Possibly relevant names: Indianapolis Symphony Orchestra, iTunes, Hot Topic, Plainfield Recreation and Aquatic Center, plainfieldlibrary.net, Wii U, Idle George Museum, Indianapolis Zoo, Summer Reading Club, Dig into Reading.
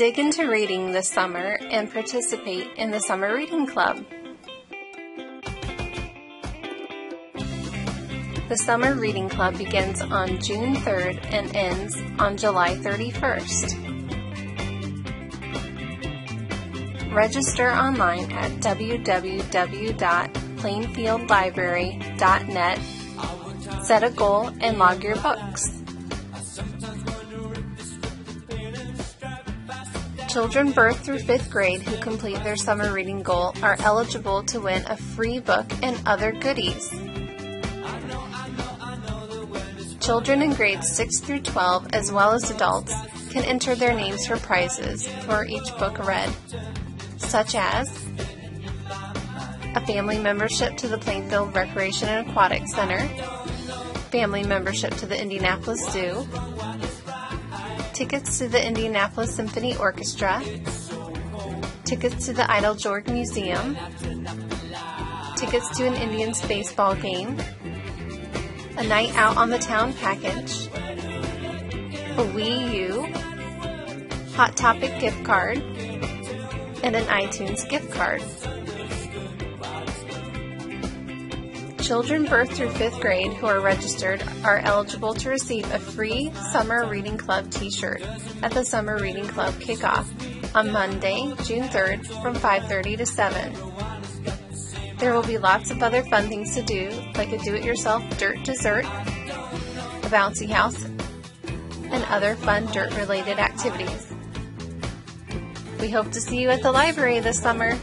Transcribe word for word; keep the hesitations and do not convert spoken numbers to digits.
dig into reading this summer and participate in the Summer Reading Club. The Summer Reading Club begins on June third and ends on July thirty-first. Register online at w w w dot plainfield library dot net. Set a goal and log your books. Children birth through fifth grade who complete their summer reading goal are eligible to win a free book and other goodies. Children in grades six through twelve, as well as adults, can enter their names for prizes for each book read, such as a family membership to the Plainfield Recreation and Aquatic Center, family membership to the Indianapolis Zoo, tickets to the Indianapolis Symphony Orchestra, tickets to the Idle George Museum, tickets to an Indians baseball game, a night out on the town package, a Wii U, Hot Topic gift card, and an iTunes gift card. Children birth through fifth grade who are registered are eligible to receive a free Summer Reading Club t-shirt at the Summer Reading Club kickoff on Monday, June third from five thirty to seven. There will be lots of other fun things to do, like a do-it-yourself dirt dessert, a bouncy house, and other fun dirt-related activities. We hope to see you at the library this summer.